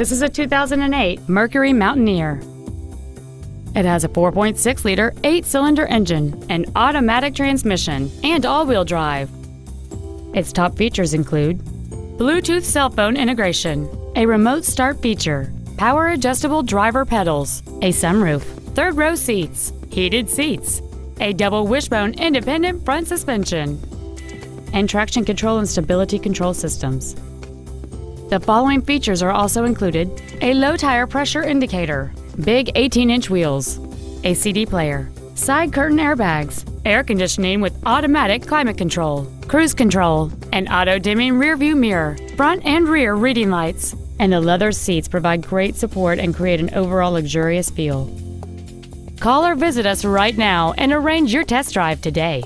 This is a 2008 Mercury Mountaineer. It has a 4.6-liter, 8-cylinder engine, an automatic transmission, and all-wheel drive. Its top features include Bluetooth cell phone integration, a remote start feature, power-adjustable driver pedals, a sunroof, third-row seats, heated seats, a double wishbone independent front suspension, and traction control and stability control systems. The following features are also included: a low tire pressure indicator, big 18-inch wheels, a CD player, side curtain airbags, air conditioning with automatic climate control, cruise control, an auto-dimming rearview mirror, front and rear reading lights, and the leather seats provide great support and create an overall luxurious feel. Call or visit us right now and arrange your test drive today.